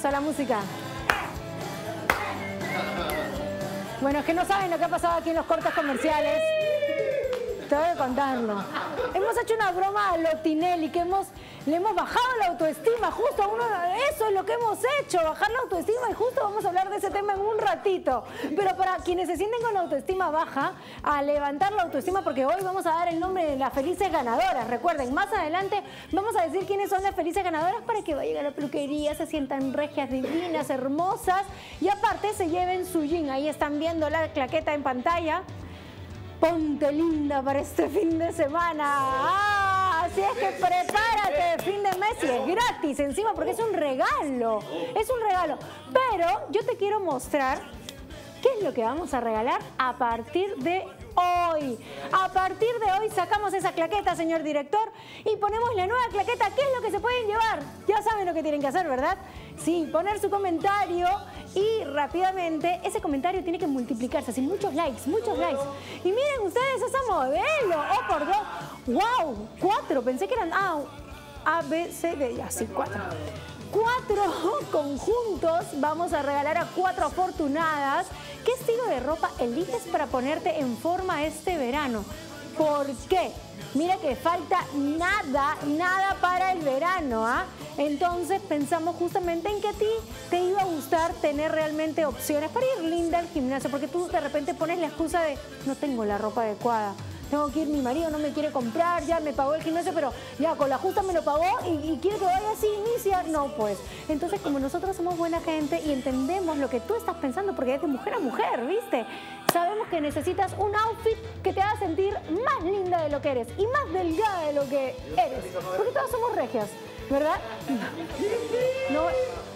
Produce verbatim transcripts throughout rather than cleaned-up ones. eso a la música. Bueno, es que no saben lo que ha pasado aquí en los cortes comerciales. Te voy a contarlo. Hemos hecho una broma a lo Tinelli, que hemos, le hemos bajado la autoestima justo a uno. Eso es lo que hemos hecho, bajar la autoestima, y justo vamos a hablar de ese tema en un ratito. Pero para quienes se sienten con la autoestima baja, a levantar la autoestima, porque hoy vamos a dar el nombre de las felices ganadoras. Recuerden, más adelante vamos a decir quiénes son las felices ganadoras para que vayan a la peluquería, se sientan regias, divinas, hermosas, y aparte se lleven su jean. Ahí están viendo la claqueta en pantalla. Ponte linda para este fin de semana. Ah, así es que prepárate, fin de mes, y es gratis encima porque es un regalo. Es un regalo. Pero yo te quiero mostrar qué es lo que vamos a regalar a partir de hoy. A partir de hoy sacamos esa claqueta, señor director, y ponemos la nueva claqueta. ¿Qué es lo que se pueden llevar? Ya saben lo que tienen que hacer, ¿verdad? Sí, poner su comentario. Y rápidamente, ese comentario tiene que multiplicarse, así muchos likes, muchos likes. Y miren ustedes esa modelo, oh por Dios, wow, cuatro, pensé que eran ah, A, B, C, D, ya, sí, cuatro. Cuatro conjuntos vamos a regalar a cuatro afortunadas. ¿Qué estilo de ropa eliges para ponerte en forma este verano? ¿Por qué? Mira que falta nada, nada para el verano, ¿ah? Entonces pensamos justamente en que a ti te iba a gustar tener realmente opciones para ir linda al gimnasio, porque tú de repente pones la excusa de no tengo la ropa adecuada, tengo que ir, mi marido no me quiere comprar, ya me pagó el gimnasio, pero ya con la justa me lo pagó y, y quiero que vaya así, inicia. No, pues. Entonces, como nosotros somos buena gente y entendemos lo que tú estás pensando, porque es de mujer a mujer, ¿viste? Sabemos que necesitas un outfit que te haga sentir más linda de lo que eres y más delgada de lo que eres, porque todas somos regias, ¿verdad? No,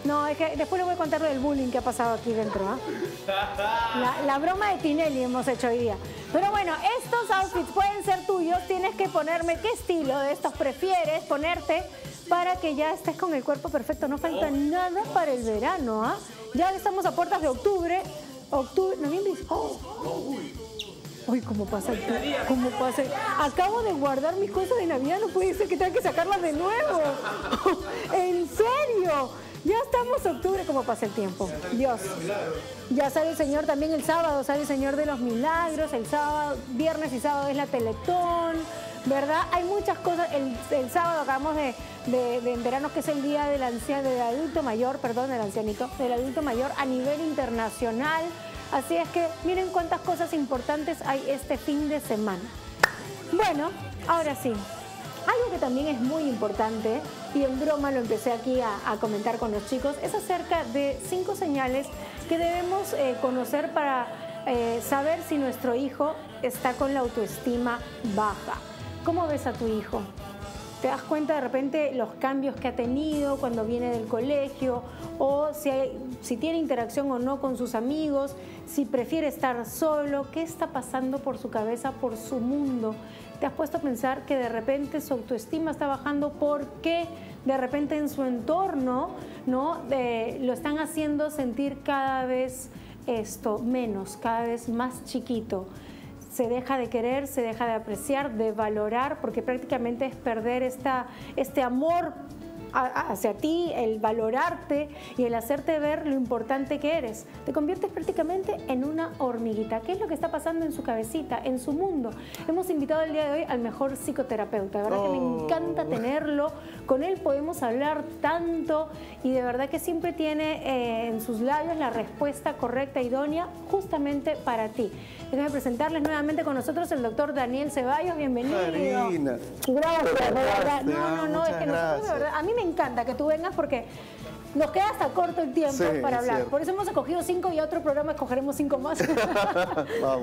no, es que después les voy a contar lo del bullying que ha pasado aquí dentro, ¿eh? La, la broma de Tinelli hemos hecho hoy día. Pero bueno, estos outfits pueden ser tuyos. Tienes que ponerme qué estilo de estos prefieres ponerte para que ya estés con el cuerpo perfecto. No falta nada para el verano, ¿ah? ¿eh? Ya estamos a puertas de octubre. Octubre, noviembre. Oh. Uy, cómo pasa, cómo pasa. Acabo de guardar mis cosas de Navidad, no puede ser que tenga que sacarlas de nuevo. En serio, ya estamos en octubre, cómo pasa el tiempo. Dios. Ya sale el Señor también el sábado, sale el Señor de los Milagros, el sábado, viernes y sábado es la Teletón, ¿verdad? Hay muchas cosas. El, el sábado acabamos de, de, de enterarnos que es el día del anciano, del adulto mayor, perdón, del ancianito, del adulto mayor a nivel internacional. Así es que miren cuántas cosas importantes hay este fin de semana. Bueno, ahora sí, algo que también es muy importante, y en broma lo empecé aquí a, a comentar con los chicos, es acerca de cinco señales que debemos eh, conocer para eh, saber si nuestro hijo está con la autoestima baja. ¿Cómo ves a tu hijo? ¿Te das cuenta de repente los cambios que ha tenido cuando viene del colegio? O si, hay, si tiene interacción o no con sus amigos, si prefiere estar solo, ¿qué está pasando por su cabeza, por su mundo? ¿Te has puesto a pensar que de repente su autoestima está bajando porque de repente en su entorno, ¿no? Eh, lo están haciendo sentir cada vez esto menos, cada vez más chiquito? Se deja de querer, se deja de apreciar, de valorar, porque prácticamente es perder esta, este amor a, hacia ti, el valorarte y el hacerte ver lo importante que eres. Te conviertes prácticamente en una hormiguita. ¿Qué es lo que está pasando en su cabecita, en su mundo? Hemos invitado el día de hoy al mejor psicoterapeuta. De verdad oh. que me encanta tenerlo. Con él podemos hablar tanto y de verdad que siempre tiene eh, en sus labios la respuesta correcta, idónea, justamente para ti. Déjame presentarles nuevamente con nosotros el doctor Daniel Ceballos. Bienvenido. Marina, gracias, de verdad. No, no, no, es que nosotros, de verdad, a mí me encanta que tú vengas porque nos queda hasta corto el tiempo sí, para hablar. Cierto. Por eso hemos escogido cinco y a otro programa escogeremos cinco más. vamos,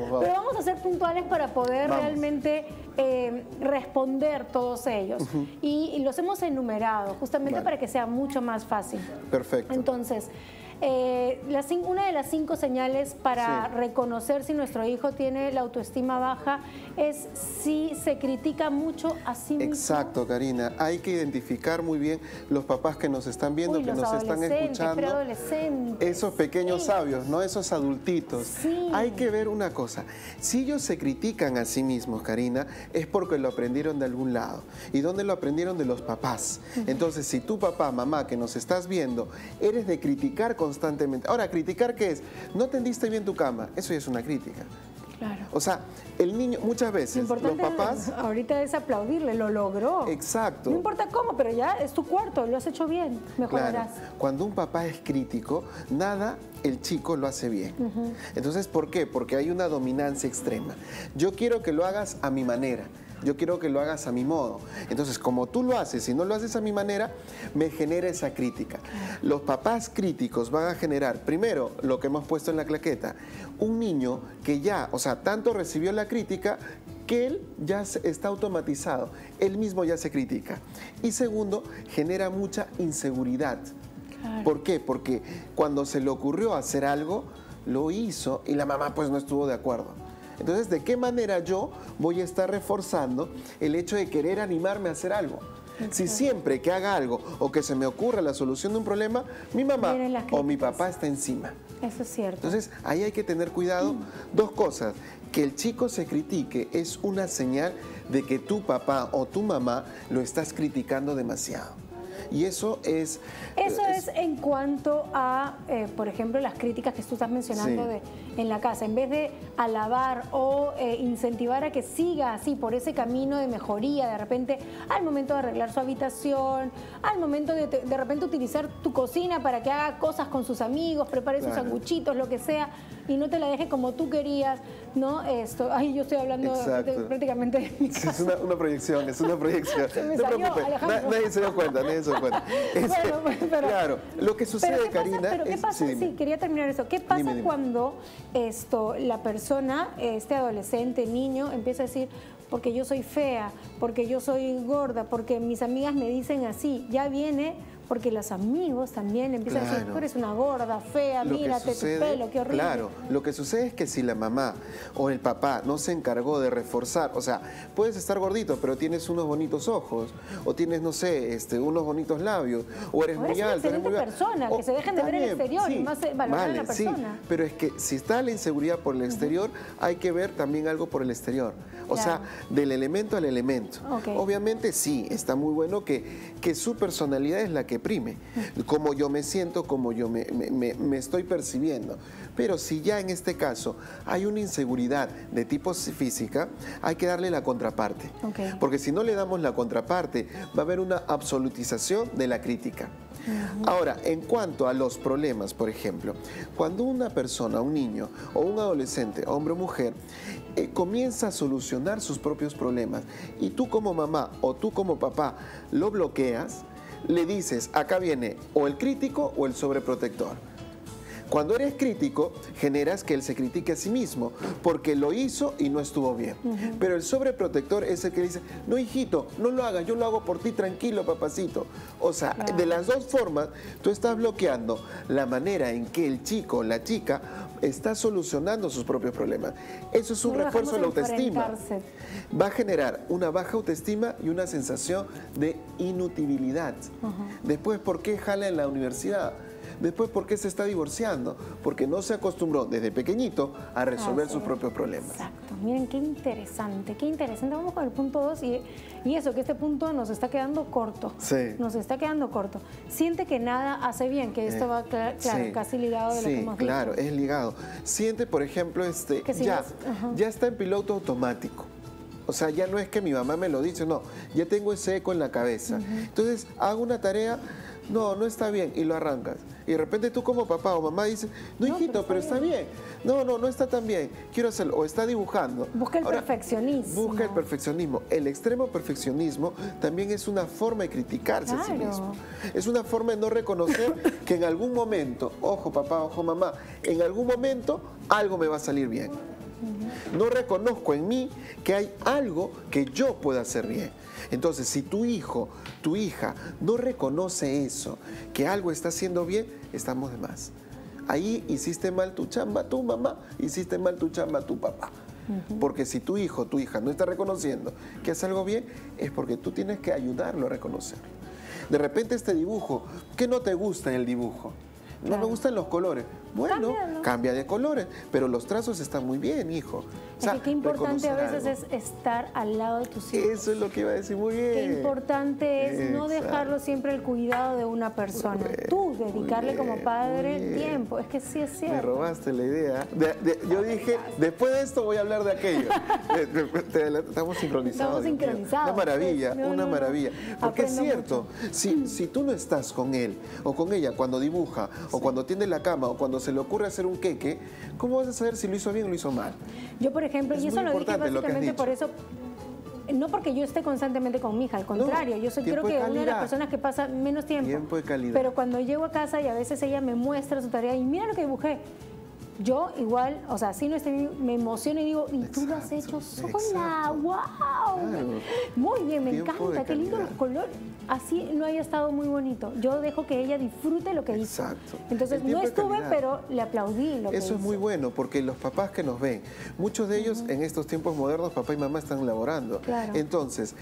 vamos. Pero vamos a ser puntuales para poder vamos. realmente eh, responder todos ellos. Uh-huh. y, y los hemos enumerado justamente vale. para que sea mucho más fácil. Perfecto. Entonces, eh, las, una de las cinco señales para sí. reconocer si nuestro hijo tiene la autoestima baja es si se critica mucho a sí mismo. Exacto, Karina. Hay que identificar muy bien los papás que nos están viendo, Uy, que nos están escuchando. Esos pequeños sí. sabios, ¿no? Esos adultitos. Sí. Hay que ver una cosa. Si ellos se critican a sí mismos, Karina, es porque lo aprendieron de algún lado. ¿Y dónde lo aprendieron? De los papás. Entonces, si tu papá, mamá, que nos estás viendo, eres de criticar constantemente. Ahora, ¿criticar qué es? No tendiste bien tu cama. Eso ya es una crítica. Claro. O sea, el niño, muchas veces, lo los papás... Es, ahorita es aplaudirle, lo logró. Exacto. No importa cómo, pero ya es tu cuarto, lo has hecho bien, mejorarás. Claro. Cuando un papá es crítico, nada... el chico lo hace bien. Uh-huh. Entonces, ¿por qué? Porque hay una dominancia extrema. Yo quiero que lo hagas a mi manera. Yo quiero que lo hagas a mi modo. Entonces, como tú lo haces y no lo haces a mi manera, me genera esa crítica. Los papás críticos van a generar, primero, lo que hemos puesto en la claqueta, un niño que ya, o sea, tanto recibió la crítica... que él ya está automatizado. Él mismo ya se critica. Y segundo, genera mucha inseguridad. Claro. ¿Por qué? Porque cuando se le ocurrió hacer algo, lo hizo y la mamá pues no estuvo de acuerdo. Entonces, ¿de qué manera yo voy a estar reforzando el hecho de querer animarme a hacer algo? Si siempre que haga algo o que se me ocurra la solución de un problema, mi mamá o mi papá está encima. Eso es cierto. Entonces, ahí hay que tener cuidado. Mm. Dos cosas. Que el chico se critique es una señal de que tu papá o tu mamá lo estás criticando demasiado. Y eso es... Eso es, es en cuanto a, eh, por ejemplo, las críticas que tú estás mencionando sí. de, en la casa. En vez de alabar o eh, incentivar a que siga así por ese camino de mejoría, de repente al momento de arreglar su habitación, al momento de de repente utilizar tu cocina para que haga cosas con sus amigos, prepare claro. sus sanguchitos, lo que sea, y no te la deje como tú querías, ¿no? Esto, ay, yo estoy hablando de, prácticamente de mi casa. Es una, una proyección, es una proyección. Se me no salió, preocupes, na, nadie se dio cuenta, nadie se dio cuenta. Es, bueno, pero, claro, lo que sucede, pero Karina... Pasa, pero es, ¿qué pasa? Sí, sí, quería terminar eso. ¿Qué pasa dime, dime. cuando esto, la persona, este adolescente, niño, empieza a decir... porque yo soy fea, porque yo soy gorda, porque mis amigas me dicen así, ya viene porque los amigos también empiezan claro. a decir, tú eres una gorda, fea, lo mírate sucede, tu pelo, qué horrible. Claro, lo que sucede es que si la mamá o el papá no se encargó de reforzar, o sea, puedes estar gordito, pero tienes unos bonitos ojos, o tienes, no sé, este, unos bonitos labios, o eres o muy alta, eres muy persona, o, que se dejen de ver el exterior sí, y más valorar vale, a la persona. Sí, pero es que si está la inseguridad por el exterior, uh-huh. hay que ver también algo por el exterior. O claro. sea, del elemento al elemento. Okay. Obviamente sí, está muy bueno que, que su personalidad es la que prime. Como yo me siento, como yo me, me, me estoy percibiendo. Pero si ya en este caso hay una inseguridad de tipo física, hay que darle la contraparte. Okay. Porque si no le damos la contraparte, va a haber una absolutización de la crítica. Uh-huh. Ahora, en cuanto a los problemas, por ejemplo, cuando una persona, un niño o un adolescente, hombre o mujer, eh, comienza a solucionar sus propios problemas y tú como mamá o tú como papá lo bloqueas, le dices, acá viene o el crítico o el sobreprotector. Cuando eres crítico, generas que él se critique a sí mismo porque lo hizo y no estuvo bien. Uh-huh. Pero el sobreprotector es el que dice, no, hijito, no lo hagas, yo lo hago por ti, tranquilo, papacito. O sea, claro. de las dos formas, tú estás bloqueando la manera en que el chico o la chica está solucionando sus propios problemas. Eso es un no refuerzo de la autoestima. Va a generar una baja autoestima y una sensación de inutilidad. Uh-huh. Después, ¿por qué jala en la universidad? Después, ¿por qué se está divorciando? Porque no se acostumbró desde pequeñito a resolver ah, sí. sus propios problemas. Exacto. Miren, qué interesante, qué interesante. Vamos con el punto dos y, y eso, que este punto nos está quedando corto. Sí. Nos está quedando corto. Siente que nada hace bien, que esto eh, va cl claro, sí, casi ligado de sí, lo que hemos visto. Claro, es ligado. Siente, por ejemplo, este, si ya, es, ya está en piloto automático. O sea, ya no es que mi mamá me lo dice, no. Ya tengo ese eco en la cabeza. Uh-huh. Entonces, hago una tarea... No, no está bien, y lo arrancas. Y de repente tú como papá o mamá dices, no, no hijito, pero está, pero bien. está bien. No, no, no está tan bien, quiero hacerlo. O está dibujando. Busca el Ahora, perfeccionismo. Busca el perfeccionismo. El extremo perfeccionismo también es una forma de criticarse claro. a sí mismo. Es una forma de no reconocer que en algún momento, ojo papá, ojo mamá, en algún momento algo me va a salir bien. No reconozco en mí que hay algo que yo pueda hacer bien. Entonces, si tu hijo, tu hija no reconoce eso, que algo está haciendo bien, estamos de más. ahí hiciste mal tu chamba tu mamá, hiciste mal tu chamba tu papá. Uh-huh. Porque si tu hijo, tu hija no está reconociendo que hace algo bien, es porque tú tienes que ayudarlo a reconocerlo. De repente este dibujo, ¿qué no te gusta en el dibujo? No claro. me gustan los colores. Bueno, Cámbialo. cambia de colores, pero los trazos están muy bien, hijo. O sea, qué importante a veces algo. es estar al lado de tus hijos. Eso es lo que iba a decir, muy bien. Qué importante es Exacto. no dejarlo siempre al cuidado de una persona. Bien, Tú, dedicarle bien, como padre tiempo. Es que sí es cierto. Me robaste la idea. De, de, yo dije, después de esto voy a hablar de aquello. Estamos sincronizados. Estamos sincronizados. Una maravilla, no, una no, maravilla. Porque es cierto, si, si tú no estás con él o con ella cuando dibuja, o sí. cuando tiende la cama, o cuando se le ocurre hacer un queque, ¿cómo vas a saber si lo hizo bien o lo hizo mal? Yo, por ejemplo, es y eso lo dije básicamente por eso, no porque yo esté constantemente con mi hija, al contrario, no, yo soy, creo que una de las personas que pasa menos tiempo. Tiempo de calidad. Pero cuando llego a casa y a veces ella me muestra su tarea y mira lo que dibujé. Yo igual, o sea, si no estoy, me emociono y digo, y tú lo has hecho sola, wow, claro. muy bien, me encanta, qué lindo los colores, así no haya estado muy bonito, yo dejo que ella disfrute lo que Exacto. hizo, entonces no estuve, pero le aplaudí lo que hizo. Eso es muy bueno, porque los papás que nos ven, muchos de ellos uh-huh. en estos tiempos modernos, papá y mamá están laborando, claro. entonces...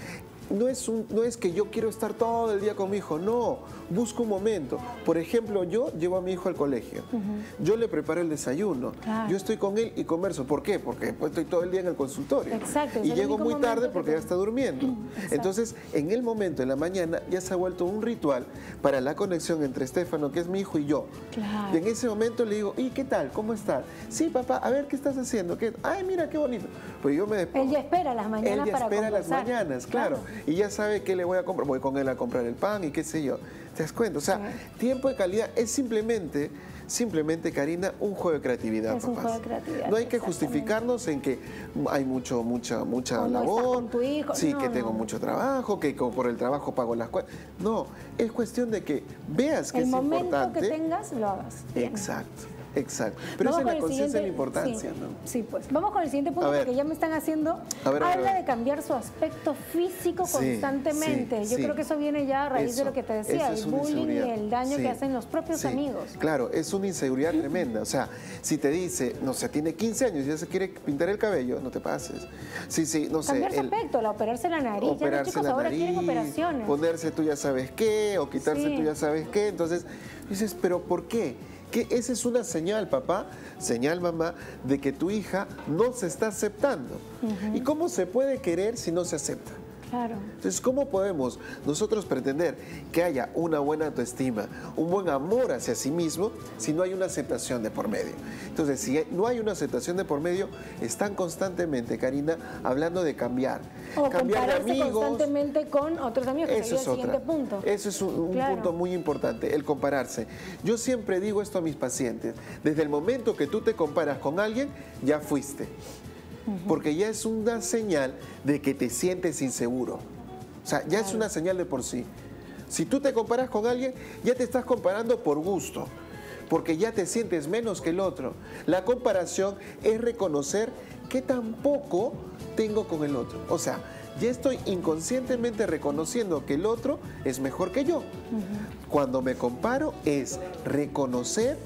No es, un, no es que yo quiero estar todo el día con mi hijo, no, busco un momento. Por ejemplo, yo llevo a mi hijo al colegio, uh-huh. yo le preparo el desayuno, claro. yo estoy con él y converso. ¿Por qué? Porque después estoy todo el día en el consultorio. Exacto, y llego muy tarde porque te... ya está durmiendo. Exacto. Entonces, en el momento, en la mañana, ya se ha vuelto un ritual para la conexión entre Estefano, que es mi hijo, y yo. Claro. Y en ese momento le digo, ¿y qué tal? ¿Cómo estás? Sí, papá, a ver, ¿qué estás haciendo? ¿Qué? Ay, mira, qué bonito. Pues yo me después. Él ya espera las mañanas para conversar. Él ya espera las mañanas, claro. claro. Y ya sabe que le voy a comprar, voy con él a comprar el pan y qué sé yo. ¿Te das cuenta? O sea, sí. tiempo de calidad es simplemente, simplemente, Karina, un juego de creatividad, es papás. Un juego de creatividad, no hay que justificarnos en que hay mucho, mucha, mucha o labor. No está con tu hijo. Sí, no, que no. tengo mucho trabajo, que por el trabajo pago las cuentas. No, es cuestión de que veas que el es importante. El momento que tengas, lo hagas. Bien. Exacto. Exacto, pero esa es la conciencia de la importancia, sí, ¿no? Sí, pues. Vamos con el siguiente punto, porque ya me están haciendo... A ver, habla a ver. de cambiar su aspecto físico sí, constantemente. Sí, Yo sí. creo que eso viene ya a raíz eso, de lo que te decía, el bullying y el daño sí, que hacen los propios sí. amigos. Claro, es una inseguridad tremenda. O sea, si te dice, no sé, tiene quince años y ya se quiere pintar el cabello, no te pases. Sí, sí, no sé... Cambiar su aspecto, la operarse la nariz. Operarse ya los chicos la ahora nariz, quieren operaciones. Ponerse tú ya sabes qué, o quitarse sí. tú ya sabes qué. Entonces, dices, ¿pero por qué? Que esa es una señal, papá, señal, mamá, de que tu hija no se está aceptando. Uh-huh. ¿Y cómo se puede querer si no se acepta? Claro. Entonces, ¿cómo podemos nosotros pretender que haya una buena autoestima, un buen amor hacia sí mismo, si no hay una aceptación de por medio? Entonces, si no hay una aceptación de por medio, están constantemente, Karina, hablando de cambiar. O cambiar de amigos. Constantemente con otros amigos. Que eso es el siguiente punto. Eso es un, un claro. punto muy importante, el compararse. Yo siempre digo esto a mis pacientes. Desde el momento que tú te comparas con alguien, ya fuiste. Porque ya es una señal de que te sientes inseguro. O sea, ya es una señal de por sí. Si tú te comparas con alguien, ya te estás comparando por gusto. Porque ya te sientes menos que el otro. La comparación es reconocer que tampoco tengo con el otro. O sea, ya estoy inconscientemente reconociendo que el otro es mejor que yo. Uh-huh. Cuando me comparo es reconocer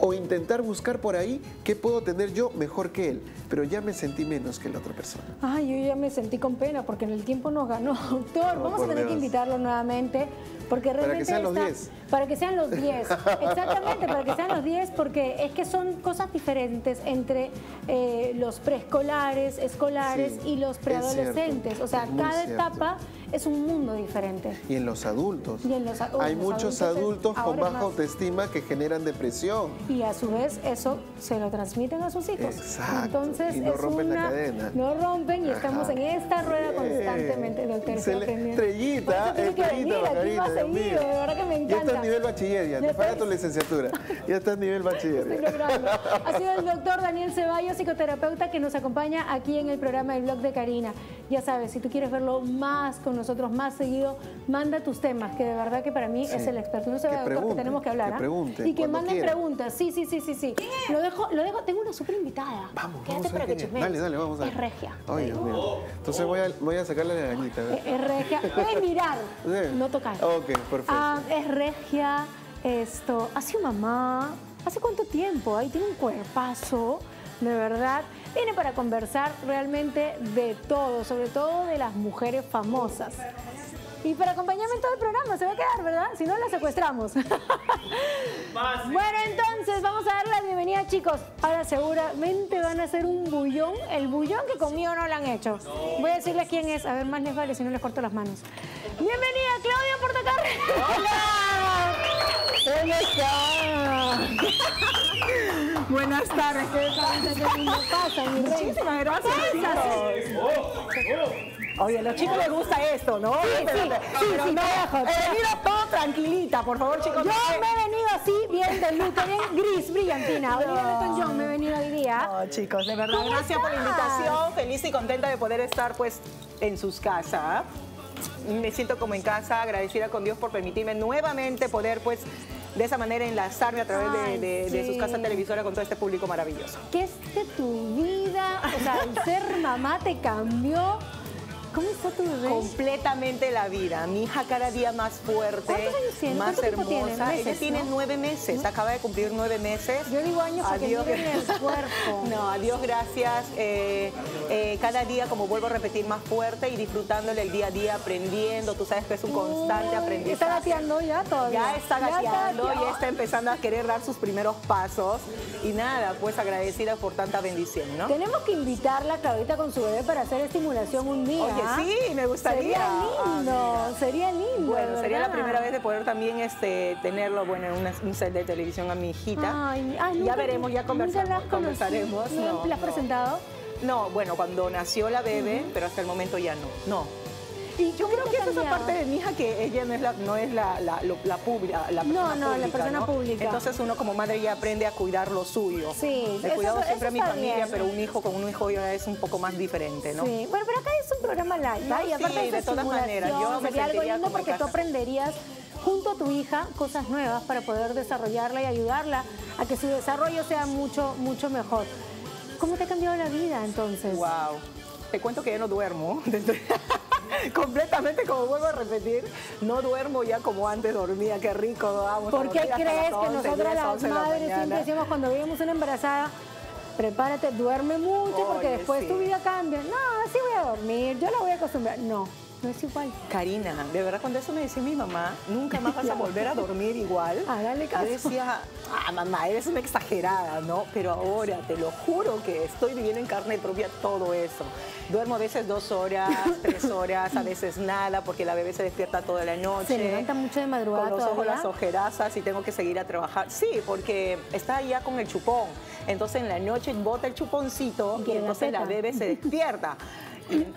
o intentar buscar por ahí qué puedo tener yo mejor que él, pero ya me sentí menos que la otra persona. Ay, yo ya me sentí con pena porque en el tiempo nos ganó, doctor. No, vamos a tener Dios. que invitarlo nuevamente porque realmente para que sean los diez. Para que sean los diez, exactamente, para que sean los diez, porque es que son cosas diferentes entre eh, los preescolares, escolares sí, y los preadolescentes. O sea, cada cierto. etapa es un mundo diferente. Y en los adultos. Y en los, uh, Hay los muchos adultos, adultos con baja más. autoestima que generan depresión. Y a su vez eso se lo transmiten a sus hijos. Exacto. Entonces, y no es rompen una, la cadena. No rompen y Ajá. estamos en esta rueda constantemente, doctor. Se le, estrellita, estrellita, Margarita, Dios mío. De verdad que me encanta. Ya estás nivel bachiller, ya te falta tu licenciatura. Ya estás nivel bachiller. Ha sido el doctor Daniel Ceballos, psicoterapeuta, que nos acompaña aquí en el programa El Blog de Karina. Ya sabes, si tú quieres verlo más con nosotros, más seguido, manda tus temas, que de verdad que para mí sí. es el experto. No se va, doctor, que tenemos que hablar. Que pregunten, ¿eh? Y que manden quieran. preguntas. Sí, sí, sí, sí, sí. Lo dejo, lo dejo, tengo una súper invitada. Vamos, Quédate vamos para que chismees. Dale, dale, vamos a ver. Es regia. Ay, Dios mío. Oh, Entonces oh. voy a, voy a sacarle la arañita. Es regia. Puedes mirar, sí. no tocar. Ok, perfecto. Ah, es regia, esto, ha sido mamá. ¿Hace cuánto tiempo? Ahí tiene un cuerpazo, de verdad. Viene para conversar realmente de todo, sobre todo de las mujeres famosas. Y para acompañarme en todo el programa, se va a quedar, ¿verdad? Si no, la secuestramos. Bueno, entonces, vamos a darle la bienvenida, chicos. Ahora seguramente van a hacer un bullón, el bullón que conmigo no lo han hecho. Voy a decirles quién es, a ver, más les vale, si no les corto las manos. Bienvenida, Claudia Portacar. ¡Hola! ¿Cómo está? Buenas tardes. ¿Qué pasa, mi rey? Muchísimas gracias. Oye, a los chicos les gusta esto, ¿no? Sí, sí, sí, pero sí, no, me dejo. He venido todo tranquilita, por favor, chicos. Yo me he venido así, bien de luto, bien gris, brillantina. No. Olivia yo me he venido hoy día. No, chicos, de verdad, gracias por la invitación. Feliz y contenta de poder estar, pues, en sus casas. Me siento como en casa, agradecida con Dios por permitirme nuevamente poder, pues, de esa manera enlazarme a través Ay, de, de, sí. de sus casas televisoras con todo este público maravilloso. ¿Qué es de tu vida? O sea, el ser mamá te cambió. ¿Cómo está tu bebé? Completamente la vida. Mi hija cada día más fuerte, más hermosa. Ella tiene nueve meses, acaba de cumplir nueve meses. Yo digo años porque no tiene el cuerpo. No, a Dios gracias. Eh, eh, cada día, como vuelvo a repetir, más fuerte y disfrutándole el día a día, aprendiendo. Tú sabes que es un constante aprendizaje. ¿Está gateando ya todavía? Ya está gateando, ya está empezando a querer dar sus primeros pasos. Y nada, pues agradecida por tanta bendición, ¿no? Tenemos que invitarla, Claudita, con su bebé para hacer estimulación un día. Oye, sí, me gustaría. Sería lindo, ah, sería lindo. Bueno, ¿verdad? Sería la primera vez de poder también este, tenerlo, bueno, en una, un set de televisión a mi hijita. Ay, ay, ya veremos, ya conversamos, las conversaremos. No, ¿la has no. presentado? No, bueno, cuando nació la bebé, uh-huh. pero hasta el momento ya no. No. Y yo creo que esa es la parte de mi hija que ella no es la, no es la, la, la, la, pública, la persona no, no, pública. La persona ¿no? pública. Entonces uno como madre ya aprende a cuidar lo suyo. Sí. He cuidado siempre a mi familia, bien. Pero un hijo con un hijo ya es un poco más diferente, ¿no? Sí. Bueno, pero acá es un programa live, ¿va? Y aparte sí, de todas maneras, yo me sería algo lindo porque tú aprenderías junto a tu hija cosas nuevas para poder desarrollarla y ayudarla a que su desarrollo sea mucho, mucho mejor. ¿Cómo te ha cambiado la vida entonces? Wow. Te cuento que ya no duermo. Desde... Completamente, como vuelvo a repetir, no duermo ya como antes dormía. Qué rico, vamos. ¿Por qué crees que nosotras las madres siempre decimos cuando vivimos una embarazada, prepárate, duerme mucho porque después tu vida cambia? No, así voy a dormir, yo la voy a acostumbrar. No. No es igual. Karina, de verdad, cuando eso me decía mi mamá, nunca más vas a volver a dormir igual. Hágale caso. Yo decía, ah, mamá, eres una exagerada, ¿no? Pero ahora, te lo juro que estoy viviendo en carne propia todo eso. Duermo a veces dos horas, tres horas, a veces nada, porque la bebé se despierta toda la noche. Se levanta mucho de madrugada. Con los ojos, las ojerazas y tengo que seguir a trabajar. Sí, porque está ya con el chupón. Entonces, en la noche bota el chuponcito y, y entonces la, la bebé se despierta.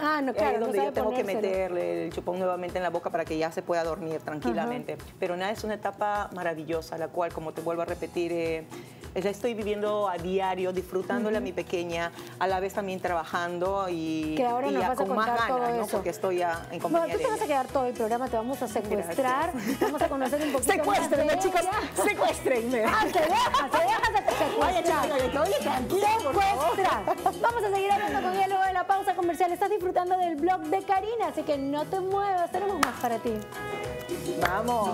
Ah, no, claro, es donde no yo tengo ponérselo. Que meterle el chupón nuevamente en la boca para que ya se pueda dormir tranquilamente. Ajá. Pero nada, es una etapa maravillosa, la cual, como te vuelvo a repetir, eh, la estoy viviendo a diario, disfrutándola uh-huh. a mi pequeña, a la vez también trabajando y, que ahora y nos ya, vas con a más ganas, ¿no? Porque estoy ya en compañía. Bueno, tú te vas a quedar todo el programa, te vamos a secuestrar, gracias. Vamos a conocer un poquito. Secuéstrenme, chicos, secuéstrenme. Ah, te dejas, te dejas de secuestrar. Oye, chico, oye, tranquila, secuestra. Por favor. Vamos a seguir hablando con ella luego de la pausa comercial. Estás disfrutando del vlog de Karina, así que no te muevas, tenemos más para ti. Vamos.